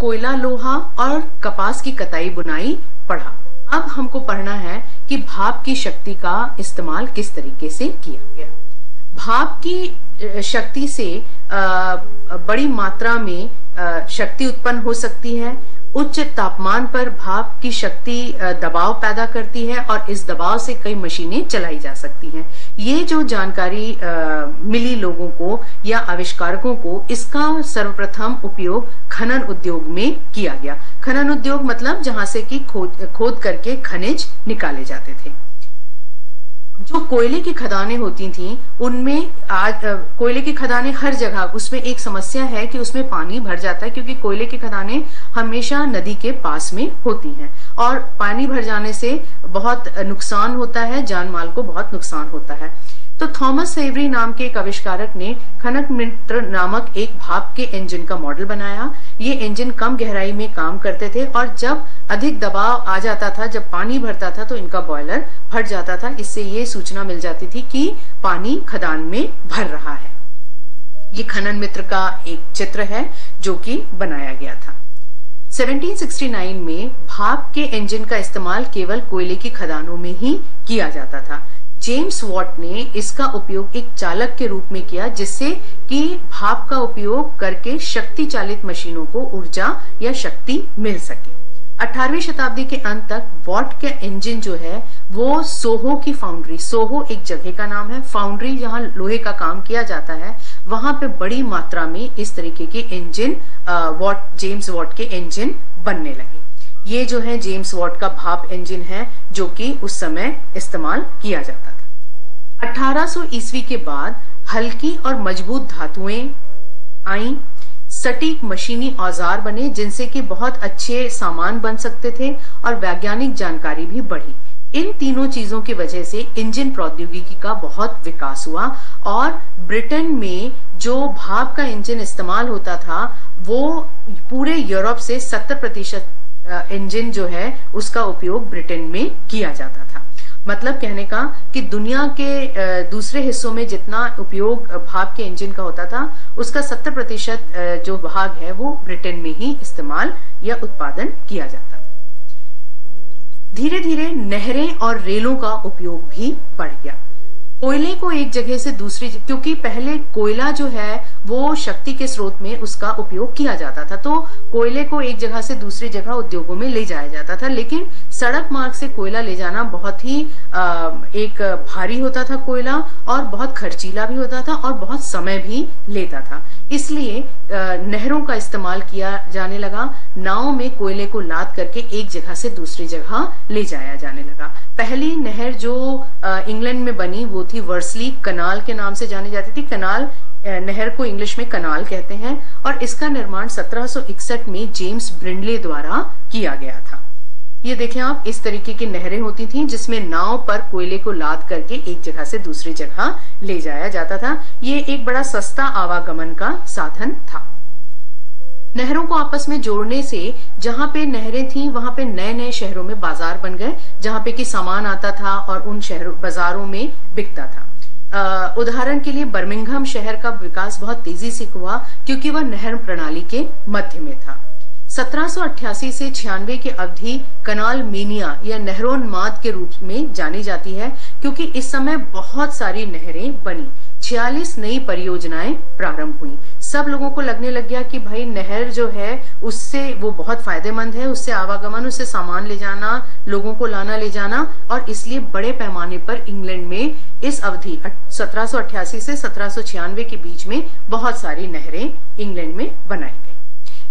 कोयला, लोहा और कपास की कताई बुनाई पढ़ा। अब हमको पढ़ना है कि भाप की शक्ति का इस्तेमाल किस तरीके से किया गया। भाप की शक्ति से बड़ी मात्रा में शक्ति उत्पन्न हो सकती है। उच्च तापमान पर भाप की शक्ति दबाव पैदा करती है और इस दबाव से कई मशीनें चलाई जा सकती हैं। ये जो जानकारी मिली लोगों को या आविष्कारकों को, इसका सर्वप्रथम उपयोग खनन उद्योग में किया गया। खनन उद्योग मतलब जहां से कि खोद करके खनिज निकाले जाते थे। जो कोयले की खदानें होती थी उनमें आज कोयले की खदानें हर जगह, उसमें एक समस्या है कि उसमें पानी भर जाता है, क्योंकि कोयले की खदानें हमेशा नदी के पास में होती हैं और पानी भर जाने से बहुत नुकसान होता है, जान माल को बहुत नुकसान होता है। तो थॉमस सेवरी नाम के एक आविष्कारक ने खनक मित्र नामक एक भाप के इंजन का मॉडल बनाया। ये इंजन कम गहराई में काम करते थे और जब अधिक दबाव आ जाता था, जब पानी भरता था, तो इनका बॉयलर फट जाता था। इससे ये सूचना मिल जाती थी कि पानी खदान में भर रहा है। ये खनन मित्र का एक चित्र है जो कि बनाया गया था। 1769 में भाप के इंजन का इस्तेमाल केवल कोयले की खदानों में ही किया जाता था। जेम्स वॉट ने इसका उपयोग एक चालक के रूप में किया, जिससे कि भाप का उपयोग करके शक्ति चालित मशीनों को ऊर्जा या शक्ति मिल सके। 18वीं शताब्दी के अंत तक वॉट का इंजन जो है वो सोहो की फाउंड्री, सोहो एक जगह का नाम है, फाउंड्री जहाँ लोहे का काम किया जाता है, वहां पे बड़ी मात्रा में इस तरीके के इंजन जेम्स वॉट के इंजन बनने लगे। ये जो है जेम्स वॉट का भाप इंजन है जो कि उस समय इस्तेमाल किया जाता था। 1800 ईस्वी के बाद हल्की और मजबूत धातुएं आईं, सटीक मशीनी औजार बने जिनसे कि बहुत अच्छे सामान बन सकते थे और वैज्ञानिक जानकारी भी बढ़ी। इन तीनों चीजों की वजह से इंजन प्रौद्योगिकी का बहुत विकास हुआ और ब्रिटेन में जो भाप का इंजन इस्तेमाल होता था वो पूरे यूरोप से 70% इंजन जो है उसका उपयोग ब्रिटेन में किया जाता था। मतलब कहने का कि दुनिया के दूसरे हिस्सों में जितना उपयोग भाप के इंजन का होता था उसका 70% जो भाग है वो ब्रिटेन में ही इस्तेमाल या उत्पादन किया जाता था। धीरे धीरे नहरें और रेलों का उपयोग भी बढ़ गया। कोयले को एक जगह से दूसरी, क्योंकि पहले कोयला जो है वो शक्ति के स्रोत में उसका उपयोग किया जाता था, तो कोयले को एक जगह से दूसरी जगह उद्योगों में ले जाया जाता था। लेकिन सड़क मार्ग से कोयला ले जाना बहुत ही एक भारी होता था कोयला, और बहुत खर्चीला भी होता था और बहुत समय भी लेता था। इसलिए नहरों का इस्तेमाल किया जाने लगा। नाव में कोयले को लाद करके एक जगह से दूसरी जगह ले जाया जाने लगा। पहली नहर जो इंग्लैंड में बनी वो थी वर्सली कनाल के नाम से जानी जाती थी। कनाल नहर को इंग्लिश में कनाल कहते हैं और इसका निर्माण 1761 में जेम्स ब्रिंडले द्वारा किया गया था। ये देखें आप, इस तरीके की नहरें होती थीं जिसमें नाव पर कोयले को लाद करके एक जगह से दूसरी जगह ले जाया जाता था। ये एक बड़ा सस्ता आवागमन का साधन था। नहरों को आपस में जोड़ने से जहां पे नहरें थीं वहां पे नए नए शहरों में बाजार बन गए, जहां पे कि सामान आता था और उन शहरों बाजारों में बिकता था। उदाहरण के लिए बर्मिंघम शहर का विकास बहुत तेजी से हुआ क्योंकि वह नहर प्रणाली के मध्य में था। 1788 से 96 की अवधि कनाल मेनिया या नहरोन्माद के रूप में जानी जाती है, क्योंकि इस समय बहुत सारी नहरें बनी। 46 नई परियोजनाएं प्रारंभ हुई। सब लोगों को लगने लग गया कि भाई नहर जो है उससे वो बहुत फायदेमंद है, उससे आवागमन, उससे सामान ले जाना, लोगों को लाना ले जाना, और इसलिए बड़े पैमाने पर इंग्लैंड में इस अवधि 1788 से 1796 के बीच में बहुत सारी नहरें इंग्लैंड में बनाई गई।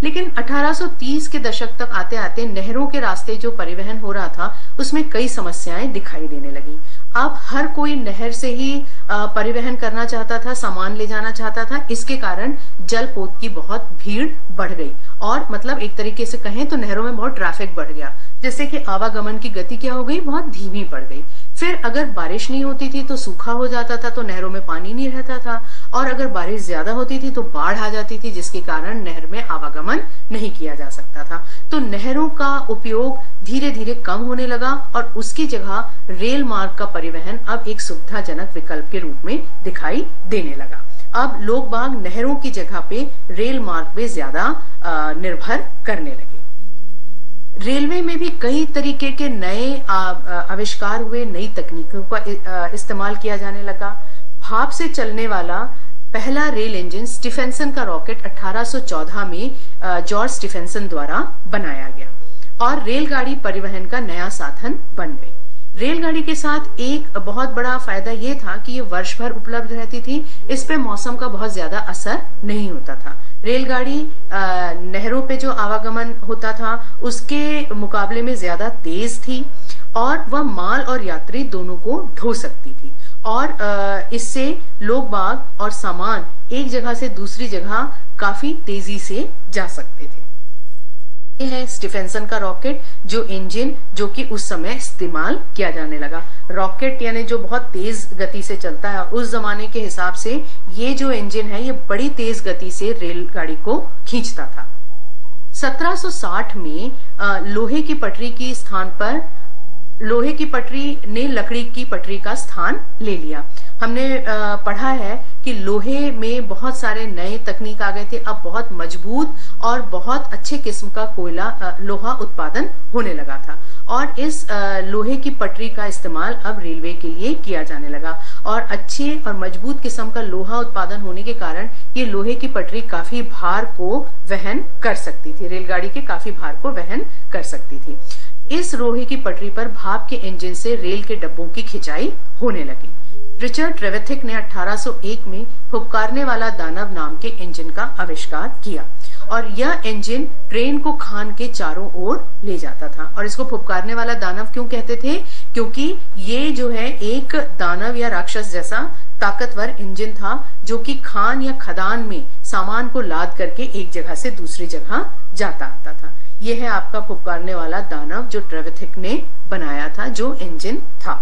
लेकिन 1830 के दशक तक आते आते नहरों के रास्ते जो परिवहन हो रहा था उसमें कई समस्याएं दिखाई देने लगी। अब हर कोई नहर से ही परिवहन करना चाहता था, सामान ले जाना चाहता था। इसके कारण जलपोत की बहुत भीड़ बढ़ गई और मतलब एक तरीके से कहें तो नहरों में बहुत ट्रैफिक बढ़ गया, जिससे कि आवागमन की गति क्या हो गई, बहुत धीमी पड़ गई। फिर अगर बारिश नहीं होती थी तो सूखा हो जाता था, तो नहरों में पानी नहीं रहता था, और अगर बारिश ज्यादा होती थी तो बाढ़ आ जाती थी, जिसके कारण नहर में आवागमन नहीं किया जा सकता था। तो नहरों का उपयोग धीरे धीरे कम होने लगा और उसकी जगह रेल मार्ग का परिवहन अब एक सुविधाजनक विकल्प के रूप में दिखाई देने लगा। अब लोग बाग नहरों की जगह पे रेल मार्ग पे ज्यादा निर्भर करने लगे। रेलवे में भी कई तरीके के नए आविष्कार हुए, नई तकनीकों का इस्तेमाल किया जाने लगा। भाप से चलने वाला पहला रेल इंजन स्टीफेंसन का रॉकेट 1814 में जॉर्ज स्टीफेंसन द्वारा बनाया गया और रेलगाड़ी परिवहन का नया साधन बन गई। रेलगाड़ी के साथ एक बहुत बड़ा फायदा ये था कि ये वर्ष भर उपलब्ध रहती थी, इस पे मौसम का बहुत ज्यादा असर नहीं होता था। रेलगाड़ी नहरों पे जो आवागमन होता था उसके मुकाबले में ज्यादा तेज थी और वह माल और यात्री दोनों को ढो सकती थी और इससे लोग बाग और सामान एक जगह से दूसरी जगह काफी तेजी से जा सकते थे। यह है स्टीफेंसन का रॉकेट, जो इंजन जो कि उस समय इस्तेमाल किया जाने लगा। रॉकेट यानी जो बहुत तेज गति से चलता है, उस जमाने के हिसाब से ये जो इंजन है ये बड़ी तेज गति से रेलगाड़ी को खींचता था। 1760 में लोहे की पटरी की स्थान पर लोहे की पटरी ने लकड़ी की पटरी का स्थान ले लिया। हमने पढ़ा है कि लोहे में बहुत सारे नए तकनीक आ गए थे। अब बहुत मजबूत और बहुत अच्छे किस्म का कोयला लोहा उत्पादन होने लगा था और इस लोहे की पटरी का इस्तेमाल अब रेलवे के लिए किया जाने लगा और अच्छे और मजबूत किस्म का लोहा उत्पादन होने के कारण ये लोहे की पटरी काफी भार को वहन कर सकती थी, रेलगाड़ी के काफी भार को वहन कर सकती थी। इस लोहे की पटरी पर भाप के इंजन से रेल के डब्बों की खिंचाई होने लगी। रिचर्ड ट्रेविथिक ने 1801 में फुफकारने वाला दानव नाम के इंजन का आविष्कार किया और यह इंजन ट्रेन को खान के चारों ओर ले जाता था। और इसको फुफकारने वाला दानव क्यों कहते थे? क्योंकि ये जो है एक दानव या राक्षस जैसा ताकतवर इंजन था जो कि खान या खदान में सामान को लाद करके एक जगह से दूसरी जगह जाता आता था। यह है आपका फुफकारने वाला दानव जो ट्रेविथिक ने बनाया था, जो इंजन था।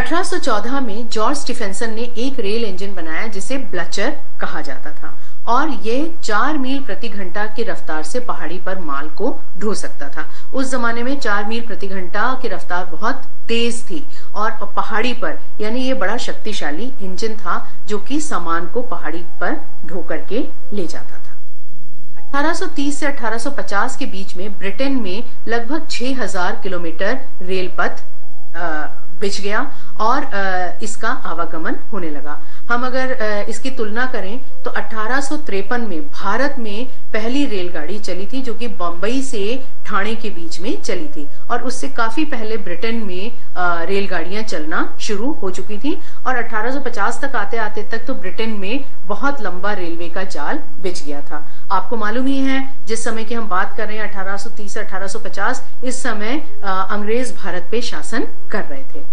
1814 में जॉर्ज स्टीफेंसन ने एक रेल इंजन बनाया जिसे ब्लचर कहा जाता था और यह 4 मील प्रति घंटा की रफ्तार से पहाड़ी पर माल को ढो सकता था। उस जमाने में 4 मील प्रति घंटा की रफ्तार बहुत तेज थी और पहाड़ी पर, यानी ये बड़ा शक्तिशाली इंजन था जो कि सामान को पहाड़ी पर ढो करके ले जाता था। 1830 से 1850 के बीच में ब्रिटेन में लगभग 6000 किलोमीटर रेल पथ बिछ गया और इसका आवागमन होने लगा। हम अगर इसकी तुलना करें तो 1853 में भारत में पहली रेलगाड़ी चली थी जो कि बम्बई से ठाणे के बीच में चली थी और उससे काफी पहले ब्रिटेन में रेलगाड़ियां चलना शुरू हो चुकी थी और 1850 तक आते आते तक तो ब्रिटेन में बहुत लंबा रेलवे का जाल बिछ गया था। आपको मालूम ही है जिस समय की हम बात कर रहे हैं 1830 से 1850, इस समय अंग्रेज भारत पे शासन कर रहे थे।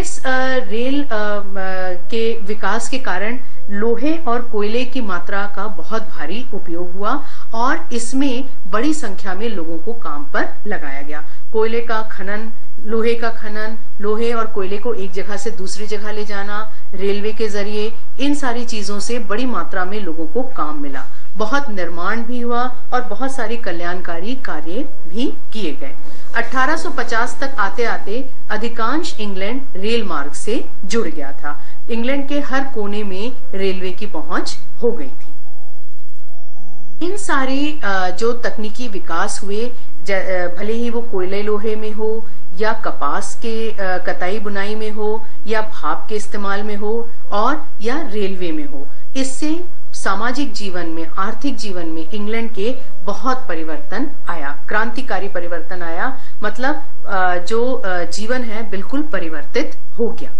इस रेल के विकास के कारण लोहे और कोयले की मात्रा का बहुत भारी उपयोग हुआ और इसमें बड़ी संख्या में लोगों को काम पर लगाया गया। कोयले का खनन, लोहे का खनन, लोहे और कोयले को एक जगह से दूसरी जगह ले जाना रेलवे के जरिए, इन सारी चीजों से बड़ी मात्रा में लोगों को काम मिला। बहुत निर्माण भी हुआ और बहुत सारी कल्याणकारी कार्य भी किए गए। 1850 तक आते आते अधिकांश इंग्लैंड रेल मार्ग से जुड़ गया था। इंग्लैंड के हर कोने में रेलवे की पहुंच हो गई थी। इन सारे जो तकनीकी विकास हुए, भले ही वो कोयले लोहे में हो या कपास के कताई बुनाई में हो या भाप के इस्तेमाल में हो और या रेलवे में हो, इससे सामाजिक जीवन में, आर्थिक जीवन में इंग्लैंड के बहुत परिवर्तन आया, क्रांतिकारी परिवर्तन आया। मतलब जो जीवन है बिल्कुल परिवर्तित हो गया।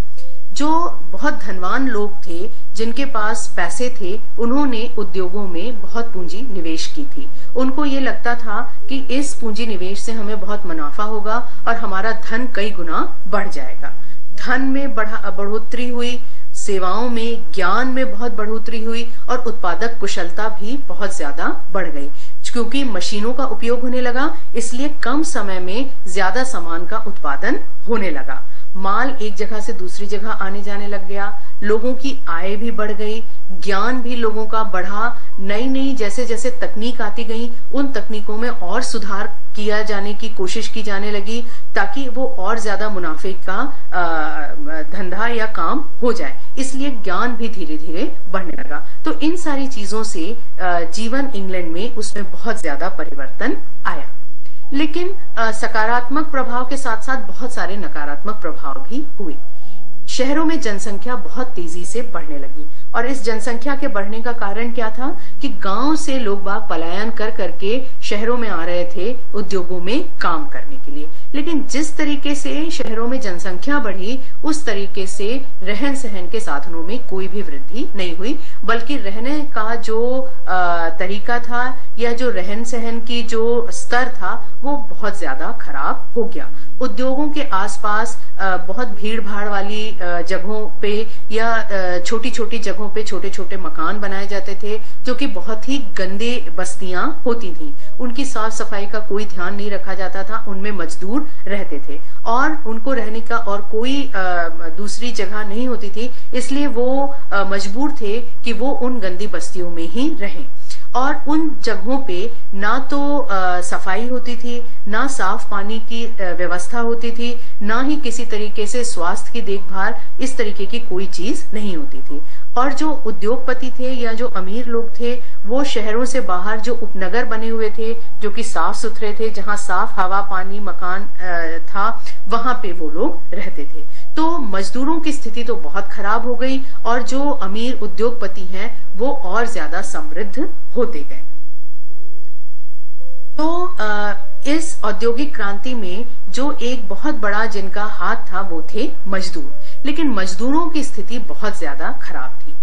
जो बहुत धनवान लोग थे, जिनके पास पैसे थे, उन्होंने उद्योगों में बहुत पूंजी निवेश की थी। उनको ये लगता था कि इस पूंजी निवेश से हमें बहुत मुनाफा होगा और हमारा धन कई गुना बढ़ जाएगा। धन में बढ़ोतरी हुई, सेवाओं में, ज्ञान में बहुत बढ़ोतरी हुई और उत्पादक कुशलता भी बहुत ज्यादा बढ़ गई। क्योंकि मशीनों का उपयोग होने लगा, इसलिए कम समय में ज्यादा सामान का उत्पादन होने लगा। माल एक जगह से दूसरी जगह आने जाने लग गया, लोगों की आय भी बढ़ गई, ज्ञान भी लोगों का बढ़ा, नई नई जैसे जैसे तकनीक आती गई उन तकनीकों में और सुधार किया जाने की कोशिश की जाने लगी ताकि वो और ज्यादा मुनाफे का धंधा या काम हो जाए। इसलिए ज्ञान भी धीरे धीरे बढ़ने लगा। तो इन सारी चीजों से जीवन इंग्लैंड में उसमें बहुत ज्यादा परिवर्तन आया, लेकिन सकारात्मक प्रभाव के साथ साथ बहुत सारे नकारात्मक प्रभाव भी हुए। शहरों में जनसंख्या बहुत तेजी से बढ़ने लगी और इस जनसंख्या के बढ़ने का कारण क्या था कि गांव से लोग बाग पलायन कर करके शहरों में आ रहे थे उद्योगों में काम करने के लिए। लेकिन जिस तरीके से शहरों में जनसंख्या बढ़ी उस तरीके से रहन सहन के साधनों में कोई भी वृद्धि नहीं हुई, बल्कि रहने का जो तरीका था या जो रहन सहन की जो स्तर था वो बहुत ज्यादा खराब हो गया। उद्योगों के आसपास बहुत भीड़ भाड़ वाली जगहों पे या छोटी छोटी जगहों पे छोटे छोटे मकान बनाए जाते थे जो कि बहुत ही गंदे बस्तियां होती थीं। उनकी साफ सफाई का कोई ध्यान नहीं रखा जाता था, उनमें मजदूर रहते थे और उनको रहने का और कोई दूसरी जगह नहीं होती थी, इसलिए वो मजबूर थे कि वो उन गंदी बस्तियों में ही रहें। और उन जगहों पे ना तो सफाई होती थी, ना साफ पानी की व्यवस्था होती थी, ना ही किसी तरीके से स्वास्थ्य की देखभाल, इस तरीके की कोई चीज नहीं होती थी। और जो उद्योगपति थे या जो अमीर लोग थे वो शहरों से बाहर जो उपनगर बने हुए थे जो कि साफ सुथरे थे, जहाँ साफ हवा पानी मकान था, वहां पे वो लोग रहते थे। तो मजदूरों की स्थिति तो बहुत खराब हो गई और जो अमीर उद्योगपति हैं वो और ज्यादा समृद्ध होते गए। तो इस औद्योगिक क्रांति में जो एक बहुत बड़ा जिनका हाथ था वो थे मजदूर, लेकिन मजदूरों की स्थिति बहुत ज्यादा खराब थी।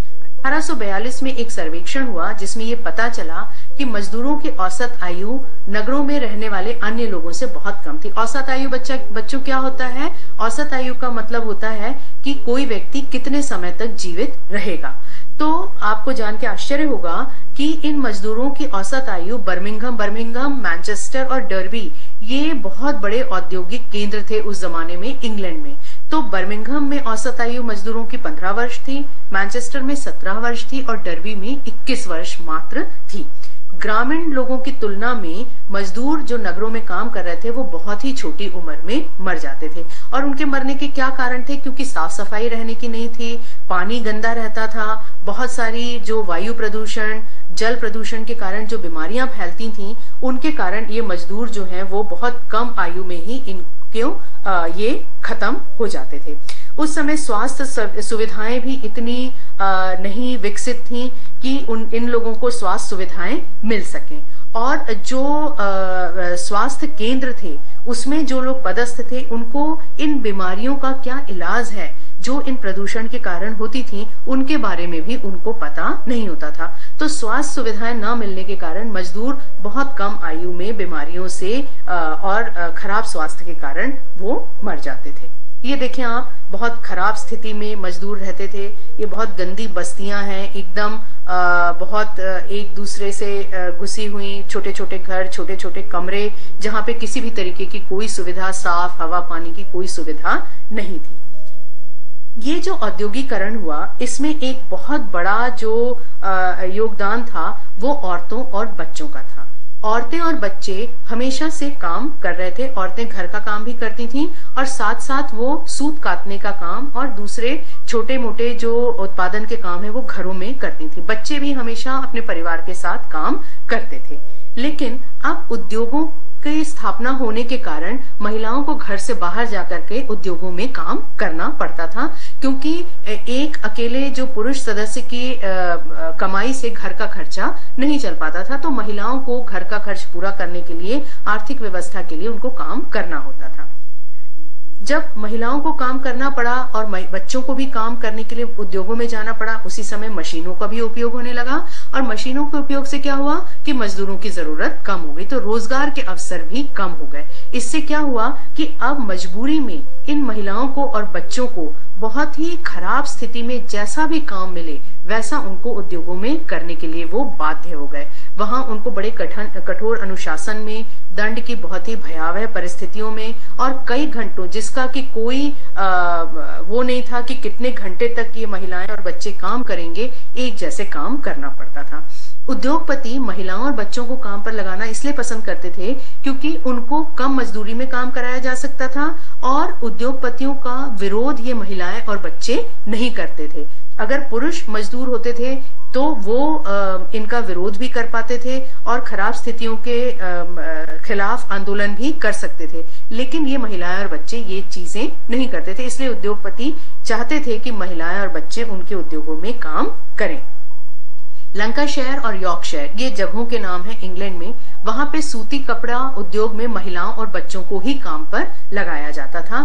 1842 में एक सर्वेक्षण हुआ जिसमें ये पता चला कि मजदूरों की औसत आयु नगरों में रहने वाले अन्य लोगों से बहुत कम थी। औसत आयु बच्चों क्या होता है? औसत आयु का मतलब होता है कि कोई व्यक्ति कितने समय तक जीवित रहेगा। तो आपको जान के आश्चर्य होगा कि इन मजदूरों की औसत आयु बर्मिंघम, मैनचेस्टर और डर्बी, ये बहुत बड़े औद्योगिक केंद्र थे उस जमाने में इंग्लैंड में। तो बर्मिंघम में औसत आयु मजदूरों की 15 वर्ष थी, मैनचेस्टर में 17 वर्ष थी और डर्बी में 21 वर्ष मात्र थी। ग्रामीण लोगों की तुलना में मजदूर जो नगरों में काम कर रहे थे वो बहुत ही छोटी उम्र में मर जाते थे और उनके मरने के क्या कारण थे? क्योंकि साफ सफाई रहने की नहीं थी, पानी गंदा रहता था, बहुत सारी जो वायु प्रदूषण जल प्रदूषण के कारण जो बीमारियां फैलती थीं उनके कारण ये मजदूर जो हैं वो बहुत कम आयु में ही ये खत्म हो जाते थे। उस समय स्वास्थ्य सुविधाएं भी इतनी नहीं विकसित थीं कि इन लोगों को स्वास्थ्य सुविधाएं मिल सकें। और जो स्वास्थ्य केंद्र थे उसमें जो लोग पदस्थ थे उनको इन बीमारियों का क्या इलाज है जो इन प्रदूषण के कारण होती थी उनके बारे में भी उनको पता नहीं होता था। तो स्वास्थ्य सुविधाएं न मिलने के कारण मजदूर बहुत कम आयु में बीमारियों से और खराब स्वास्थ्य के कारण वो मर जाते थे। ये देखें आप, बहुत खराब स्थिति में मजदूर रहते थे। ये बहुत गंदी बस्तियां हैं, एकदम बहुत एक दूसरे से घुसी हुई, छोटे छोटे घर, छोटे छोटे कमरे, जहाँ पे किसी भी तरीके की कोई सुविधा, साफ हवा पानी की कोई सुविधा नहीं थी। ये जो औद्योगिकरण हुआ इसमें एक बहुत बड़ा जो योगदान था वो औरतों और बच्चों का था। औरतें और बच्चे हमेशा से काम कर रहे थे। औरतें घर का काम भी करती थीं और साथ साथ वो सूत काटने का काम और दूसरे छोटे मोटे जो उत्पादन के काम है वो घरों में करती थीं। बच्चे भी हमेशा अपने परिवार के साथ काम करते थे। लेकिन अब उद्योगों की स्थापना होने के कारण महिलाओं को घर से बाहर जाकर के उद्योगों में काम करना पड़ता था, क्योंकि एक अकेले जो पुरुष सदस्य की कमाई से घर का खर्चा नहीं चल पाता था। तो महिलाओं को घर का खर्च पूरा करने के लिए, आर्थिक व्यवस्था के लिए उनको काम करना होता था। जब महिलाओं को काम करना पड़ा और बच्चों को भी काम करने के लिए उद्योगों में जाना पड़ा, उसी समय मशीनों का भी उपयोग होने लगा। और मशीनों के उपयोग से क्या हुआ कि मजदूरों की जरूरत कम हो गई, तो रोजगार के अवसर भी कम हो गए। इससे क्या हुआ कि अब मजबूरी में इन महिलाओं को और बच्चों को बहुत ही खराब स्थिति में जैसा भी काम मिले वैसा उनको उद्योगों में करने के लिए वो बाध्य हो गए। वहां उनको बड़े कठोर अनुशासन में, दंड की बहुत ही भयावह परिस्थितियों में और कई घंटों, जिसका कि कोई वो नहीं था कि कितने घंटे तक ये महिलाएं और बच्चे काम करेंगे, एक जैसे काम करना पड़ता था। उद्योगपति महिलाओं और बच्चों को काम पर लगाना इसलिए पसंद करते थे क्योंकि उनको कम मजदूरी में काम कराया जा सकता था और उद्योगपतियों का विरोध ये महिलाएं और बच्चे नहीं करते थे। अगर पुरुष मजदूर होते थे तो वो इनका विरोध भी कर पाते थे और खराब स्थितियों के खिलाफ आंदोलन भी कर सकते थे, लेकिन ये महिलाएं और बच्चे ये चीजें नहीं करते थे। इसलिए उद्योगपति चाहते थे कि महिलाएं और बच्चे उनके उद्योगों में काम करें। लंकाशायर और यॉर्कशायर, ये जगहों के नाम है इंग्लैंड में। वहां पे सूती कपड़ा उद्योग में महिलाओं और बच्चों को ही काम पर लगाया जाता था।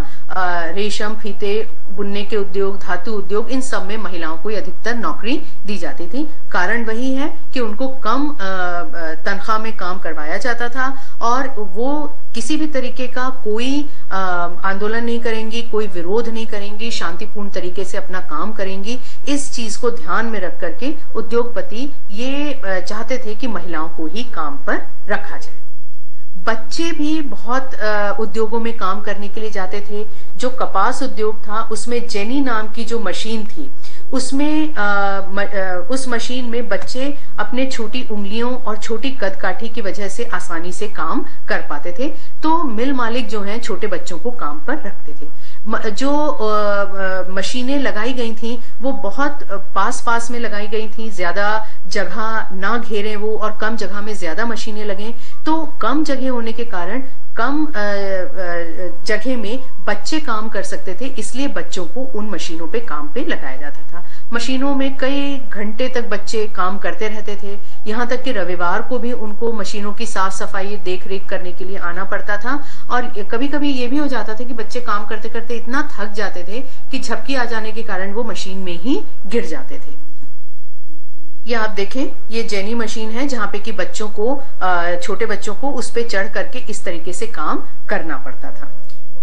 रेशम, फीते बुनने के उद्योग, धातु उद्योग, इन सब में महिलाओं को अधिकतर नौकरी दी जाती थी। कारण वही है कि उनको कम तनख्वाह में काम करवाया जाता था और वो किसी भी तरीके का कोई आंदोलन नहीं करेंगी, कोई विरोध नहीं करेंगी, शांतिपूर्ण तरीके से अपना काम करेंगी। इस चीज को ध्यान में रख करके उद्योगपति ये चाहते थे कि महिलाओं को ही काम पर रखा जाए। बच्चे भी बहुत उद्योगों में काम करने के लिए जाते थे। जो कपास उद्योग था उसमें जेनी नाम की जो मशीन थी, उसमें उस मशीन में बच्चे अपने छोटी उंगलियों और छोटी कदकाठी की वजह से आसानी से काम कर पाते थे। तो मिल मालिक जो हैं छोटे बच्चों को काम पर रखते थे। जो मशीनें लगाई गई थीं वो बहुत पास पास में लगाई गई थीं, ज्यादा जगह ना घेरे वो, और कम जगह में ज्यादा मशीनें लगें। तो कम जगह होने के कारण कम जगह में बच्चे काम कर सकते थे, इसलिए बच्चों को उन मशीनों पे काम पे लगाया जाता था। मशीनों में कई घंटे तक बच्चे काम करते रहते थे। यहाँ तक कि रविवार को भी उनको मशीनों की साफ सफाई, देख रेख करने के लिए आना पड़ता था। और कभी कभी ये भी हो जाता था कि बच्चे काम करते करते इतना थक जाते थे कि झपकी आ जाने के कारण वो मशीन में ही गिर जाते थे। ये आप देखें, ये जेनी मशीन है जहाँ पे कि बच्चों को, छोटे बच्चों को उस पे चढ़ करके इस तरीके से काम करना पड़ता था।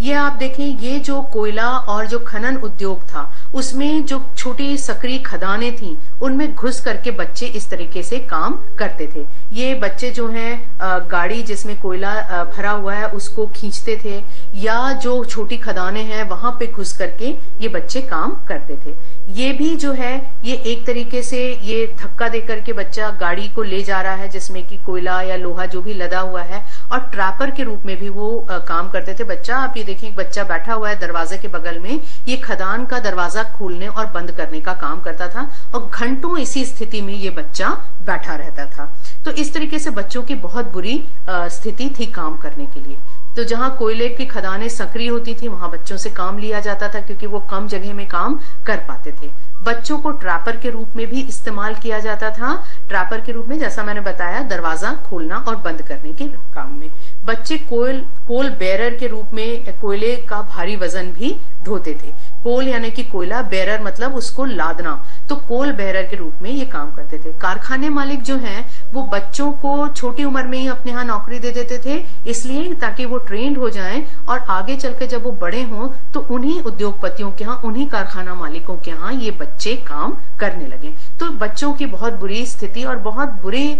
ये आप देखें, ये जो कोयला और जो खनन उद्योग था उसमें जो छोटी सक्रिय खदानें थीं उनमें घुस करके बच्चे इस तरीके से काम करते थे। ये बच्चे जो हैं गाड़ी जिसमें कोयला भरा हुआ है उसको खींचते थे, या जो छोटी खदानें हैं वहां पे घुस करके ये बच्चे काम करते थे। ये भी जो है ये एक तरीके से ये धक्का देकर के बच्चा गाड़ी को ले जा रहा है जिसमें कि कोयला या लोहा जो भी लदा हुआ है, और ट्रैपर के रूप में भी वो काम करते थे। बच्चा, आप ये देखें, एक बच्चा बैठा हुआ है दरवाजे के बगल में, ये खदान का दरवाजा खोलने और बंद करने का काम करता था और घंटों इसी स्थिति में ये बच्चा बैठा रहता था। तो इस तरीके से बच्चों की बहुत बुरी स्थिति थी काम करने के लिए। तो जहाँ कोयले की खदानें सक्रिय होती थी वहां बच्चों से काम लिया जाता था क्योंकि वो कम जगह में काम कर पाते थे। बच्चों को ट्रैपर के रूप में भी इस्तेमाल किया जाता था। ट्रैपर के रूप में, जैसा मैंने बताया, दरवाजा खोलना और बंद करने के काम में। बच्चे कोल बेरर के रूप में कोयले का भारी वजन भी ढोते थे। कोल यानी कि कोयला, बेरर मतलब उसको लादना, तो कोल बेरर के रूप में ये काम करते थे। कारखाने मालिक जो हैं वो बच्चों को छोटी उम्र में ही अपने यहाँ नौकरी दे देते थे, इसलिए ताकि वो ट्रेंड हो जाएं और आगे चलकर जब वो बड़े हों तो उन्हीं उद्योगपतियों के यहाँ, उन्हीं कारखाना मालिकों के यहाँ ये बच्चे काम करने लगे। तो बच्चों की बहुत बुरी स्थिति और बहुत बुरी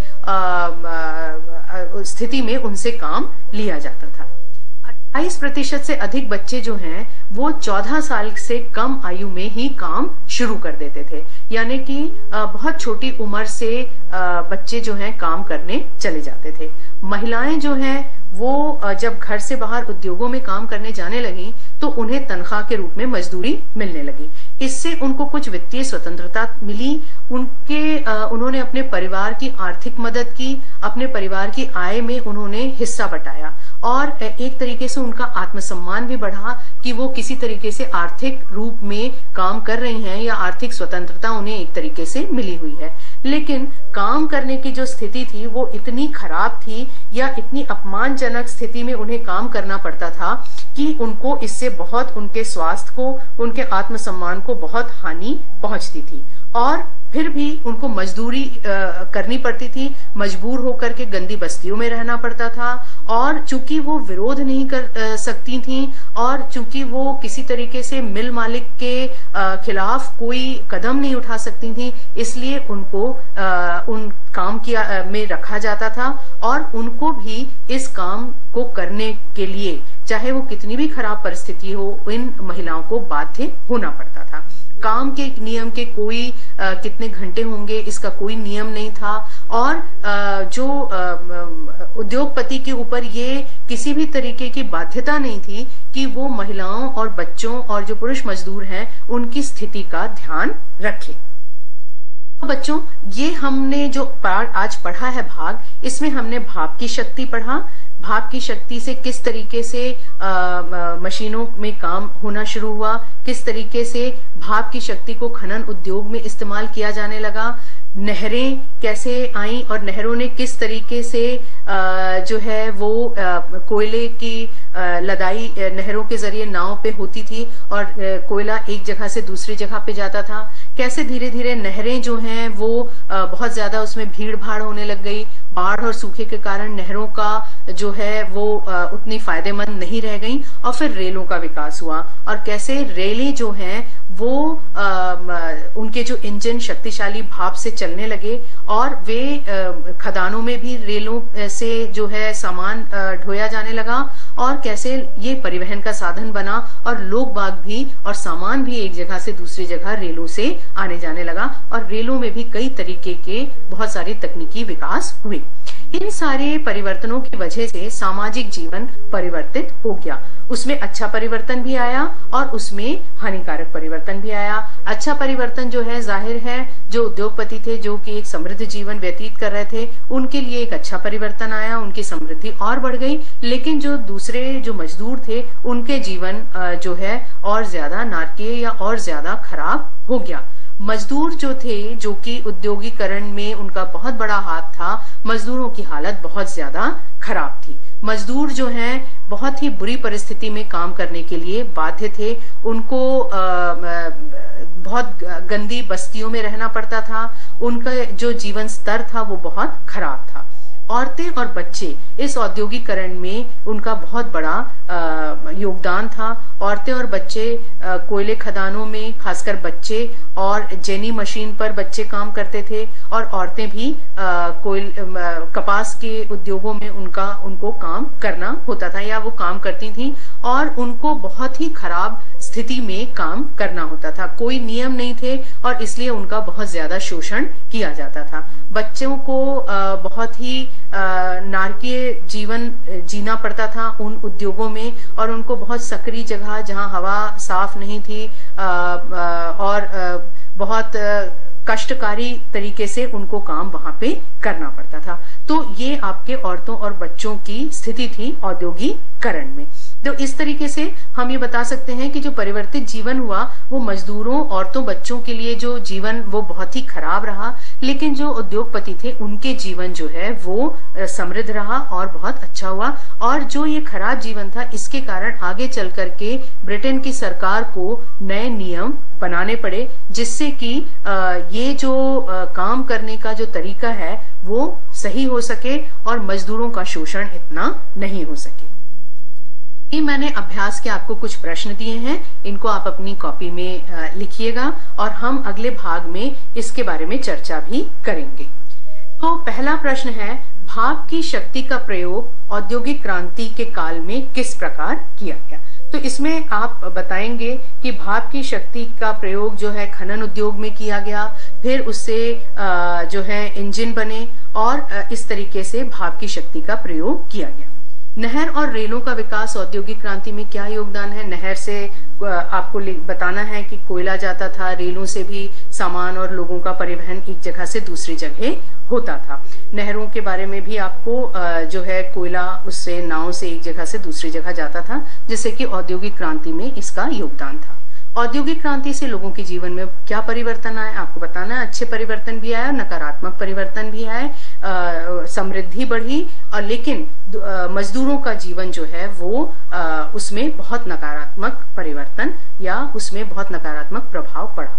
स्थिति में उनसे काम लिया जाता था। 28% से अधिक बच्चे जो हैं वो 14 साल से कम आयु में ही काम शुरू कर देते थे, यानी कि बहुत छोटी उम्र से बच्चे जो हैं काम करने चले जाते थे। महिलाएं जो हैं वो जब घर से बाहर उद्योगों में काम करने जाने लगी तो उन्हें तनख्वाह के रूप में मजदूरी मिलने लगी। इससे उनको कुछ वित्तीय स्वतंत्रता मिली। उन्होंने अपने परिवार की आर्थिक मदद की, अपने परिवार की आय में उन्होंने हिस्सा बटाया और एक तरीके से उनका आत्मसम्मान भी बढ़ा कि वो किसी तरीके से आर्थिक रूप में काम कर रही हैं या आर्थिक स्वतंत्रता उन्हें एक तरीके से मिली हुई है। लेकिन काम करने की जो स्थिति थी वो इतनी खराब थी या इतनी अपमानजनक स्थिति में उन्हें काम करना पड़ता था कि उनको इससे बहुत, उनके स्वास्थ्य को, उनके आत्मसम्मान को बहुत हानि पहुंचती थी। और फिर भी उनको मजदूरी करनी पड़ती थी, मजबूर होकर के गंदी बस्तियों में रहना पड़ता था। और चूंकि वो विरोध नहीं कर सकती थी और चूंकि वो किसी तरीके से मिल मालिक के खिलाफ कोई कदम नहीं उठा सकती थी, इसलिए उनको उन काम किया में रखा जाता था। और उनको भी इस काम को करने के लिए, चाहे वो कितनी भी खराब परिस्थिति हो, इन महिलाओं को बाध्य होना पड़ता था। काम के नियम के कोई कितने घंटे होंगे इसका कोई नियम नहीं था। और जो उद्योगपति के ऊपर ये किसी भी तरीके की बाध्यता नहीं थी कि वो महिलाओं और बच्चों और जो पुरुष मजदूर हैं उनकी स्थिति का ध्यान रखे। बच्चों, ये हमने जो आज पढ़ा है भाग, इसमें हमने भाप की शक्ति पढ़ा। भाप की शक्ति से किस तरीके से मशीनों में काम होना शुरू हुआ, किस तरीके से भाप की शक्ति को खनन उद्योग में इस्तेमाल किया जाने लगा, नहरें कैसे आईं और नहरों ने किस तरीके से जो है वो कोयले की लदाई नहरों के जरिए नाव पे होती थी और कोयला एक जगह से दूसरी जगह पे जाता था। कैसे धीरे धीरे नहरें जो हैं वो बहुत ज्यादा उसमें भीड़ भाड़ होने लग गई। बाढ़ और सूखे के कारण नहरों का जो है वो उतनी फायदेमंद नहीं रह गई। और फिर रेलों का विकास हुआ और कैसे रेलें जो हैं वो उनके जो इंजन शक्तिशाली भाप से चलने लगे और वे खदानों में भी रेलों से जो है सामान ढोया जाने लगा। और कैसे ये परिवहन का साधन बना और लोग बाग भी और सामान भी एक जगह से दूसरी जगह रेलों से आने जाने लगा। और रेलों में भी कई तरीके के बहुत सारे तकनीकी विकास हुए। इन सारे परिवर्तनों की वजह से सामाजिक जीवन परिवर्तित हो गया। उसमें अच्छा परिवर्तन भी आया और उसमें हानिकारक परिवर्तन भी आया। अच्छा परिवर्तन जो है, जाहिर है, जो उद्योगपति थे, जो कि एक समृद्ध जीवन व्यतीत कर रहे थे, उनके लिए एक अच्छा परिवर्तन आया, उनकी समृद्धि और बढ़ गई। लेकिन जो दूसरे जो मजदूर थे उनके जीवन जो है और ज्यादा नारकीय या और ज्यादा खराब हो गया। मजदूर जो थे, जो कि उद्योगीकरण में उनका बहुत बड़ा हाथ था, मजदूरों की हालत बहुत ज्यादा खराब थी। मजदूर जो हैं बहुत ही बुरी परिस्थिति में काम करने के लिए बाध्य थे। उनको बहुत गंदी बस्तियों में रहना पड़ता था। उनका जो जीवन स्तर था वो बहुत खराब था। औरतें और बच्चे, इस औद्योगिकरण में उनका बहुत बड़ा योगदान था। औरतें और बच्चे कोयले खदानों में, खासकर बच्चे, और जेनी मशीन पर बच्चे काम करते थे। और औरतें भी कपास के उद्योगों में उनको काम करना होता था या वो काम करती थी। और उनको बहुत ही खराब स्थिति में काम करना होता था। कोई नियम नहीं थे और इसलिए उनका बहुत ज्यादा शोषण किया जाता था। बच्चों को बहुत ही नारकीय जीवन जीना पड़ता था उन उद्योगों में। और उनको बहुत सकरी जगह, जहां हवा साफ नहीं थी, और बहुत कष्टकारी तरीके से उनको काम वहां पे करना पड़ता था। तो ये आपके औरतों और बच्चों की स्थिति थी औद्योगिकरण में। तो इस तरीके से हम ये बता सकते हैं कि जो परिवर्तित जीवन हुआ वो मजदूरों, औरतों, बच्चों के लिए जो जीवन वो बहुत ही खराब रहा। लेकिन जो उद्योगपति थे उनके जीवन जो है वो समृद्ध रहा और बहुत अच्छा हुआ। और जो ये खराब जीवन था इसके कारण आगे चल करके ब्रिटेन की सरकार को नए नियम बनाने पड़े, जिससे कि ये जो काम करने का जो तरीका है वो सही हो सके और मजदूरों का शोषण इतना नहीं हो सके। ये मैंने अभ्यास के आपको कुछ प्रश्न दिए हैं, इनको आप अपनी कॉपी में लिखिएगा और हम अगले भाग में इसके बारे में चर्चा भी करेंगे। तो पहला प्रश्न है, भाप की शक्ति का प्रयोग औद्योगिक क्रांति के काल में किस प्रकार किया गया? तो इसमें आप बताएंगे कि भाप की शक्ति का प्रयोग जो है खनन उद्योग में किया गया, फिर उससे जो है इंजन बने और इस तरीके से भाप की शक्ति का प्रयोग किया गया। नहर और रेलों का विकास औद्योगिक क्रांति में क्या योगदान है? नहर से आपको बताना है कि कोयला जाता था, रेलों से भी सामान और लोगों का परिवहन एक जगह से दूसरी जगह होता था। नहरों के बारे में भी आपको जो है कोयला उससे नाव से एक जगह से दूसरी जगह जाता था, जिससे कि औद्योगिक क्रांति में इसका योगदान था। औद्योगिक क्रांति से लोगों के जीवन में क्या परिवर्तन आए आपको बताना है। अच्छे परिवर्तन भी आए, नकारात्मक परिवर्तन भी आए, समृद्धि बढ़ी, और लेकिन मजदूरों का जीवन जो है वो उसमें बहुत नकारात्मक परिवर्तन या उसमें बहुत नकारात्मक प्रभाव पड़ा।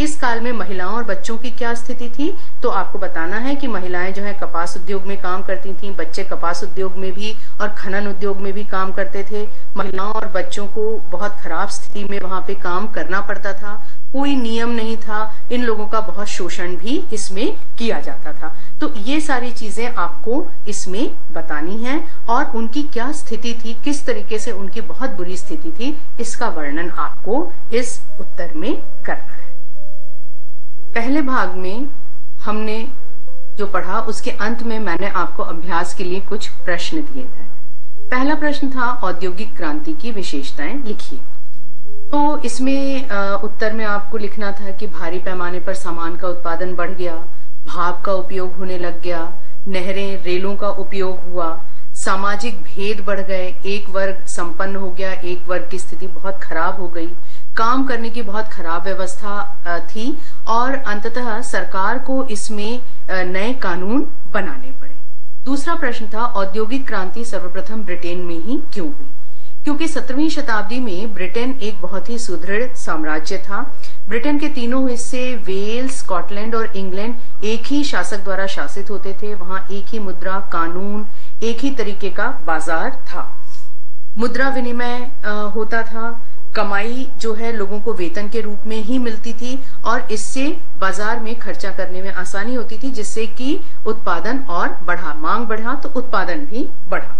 इस काल में महिलाओं और बच्चों की क्या स्थिति थी, तो आपको बताना है कि महिलाएं जो है कपास उद्योग में काम करती थीं, बच्चे कपास उद्योग में भी और खनन उद्योग में भी काम करते थे। महिलाओं और बच्चों को बहुत खराब स्थिति में वहां पे काम करना पड़ता था, कोई नियम नहीं था, इन लोगों का बहुत शोषण भी इसमें किया जाता था। तो ये सारी चीजें आपको इसमें बतानी हैं और उनकी क्या स्थिति थी, किस तरीके से उनकी बहुत बुरी स्थिति थी, इसका वर्णन आपको इस उत्तर में करना है। पहले भाग में हमने जो पढ़ा उसके अंत में मैंने आपको अभ्यास के लिए कुछ प्रश्न दिए थे। पहला प्रश्न था औद्योगिक क्रांति की विशेषताएं लिखिए। तो इसमें उत्तर में आपको लिखना था कि भारी पैमाने पर सामान का उत्पादन बढ़ गया, भाप का उपयोग होने लग गया, नहरें रेलों का उपयोग हुआ, सामाजिक भेद बढ़ गए, एक वर्ग संपन्न हो गया, एक वर्ग की स्थिति बहुत खराब हो गई, काम करने की बहुत खराब व्यवस्था थी और अंततः सरकार को इसमें नए कानून बनाने पड़े। दूसरा प्रश्न था औद्योगिक क्रांति सर्वप्रथम ब्रिटेन में ही क्यों हुई? क्योंकि 17वीं शताब्दी में ब्रिटेन एक बहुत ही सुदृढ़ साम्राज्य था। ब्रिटेन के तीनों हिस्से वेल्स, स्कॉटलैंड और इंग्लैंड एक ही शासक द्वारा शासित होते थे। वहां एक ही मुद्रा, कानून, एक ही तरीके का बाजार था, मुद्रा विनिमय होता था, कमाई जो है लोगों को वेतन के रूप में ही मिलती थी और इससे बाजार में खर्चा करने में आसानी होती थी, जिससे कि उत्पादन और बढ़ा, मांग बढ़ा तो उत्पादन भी बढ़ा।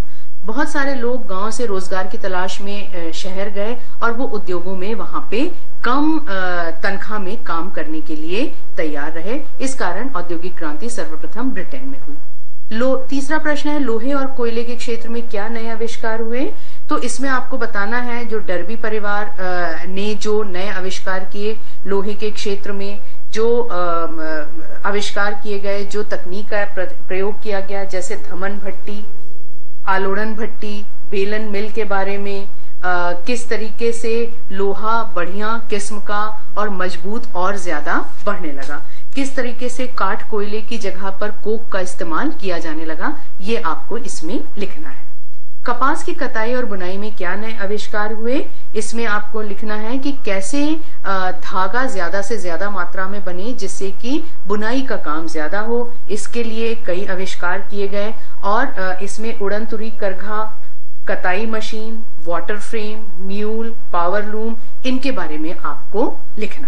बहुत सारे लोग गांव से रोजगार की तलाश में शहर गए और वो उद्योगों में वहां पे कम तनख्वाह में काम करने के लिए तैयार रहे। इस कारण औद्योगिक क्रांति सर्वप्रथम ब्रिटेन में हुई। तीसरा प्रश्न है लोहे और कोयले के क्षेत्र में क्या नए आविष्कार हुए? तो इसमें आपको बताना है जो डर्बी परिवार ने जो नए आविष्कार किए लोहे के क्षेत्र में, जो आविष्कार किए गए, जो तकनीक का प्रयोग किया गया, जैसे धमन भट्टी, आलोड़न भट्टी, बेलन मिल के बारे में, किस तरीके से लोहा बढ़िया किस्म का और मजबूत और ज्यादा बढ़ने लगा, किस तरीके से काठ कोयले की जगह पर कोक का इस्तेमाल किया जाने लगा, ये आपको इसमें लिखना है। कपास की कताई और बुनाई में क्या नए आविष्कार हुए? इसमें आपको लिखना है कि कैसे धागा ज्यादा से ज्यादा मात्रा में बने जिससे कि बुनाई का काम ज्यादा हो, इसके लिए कई आविष्कार किए गए और इसमें उड़न तुरी करघा, कताई machine, water frame, mule, power loom, इनके बारे में आपको लिखना है।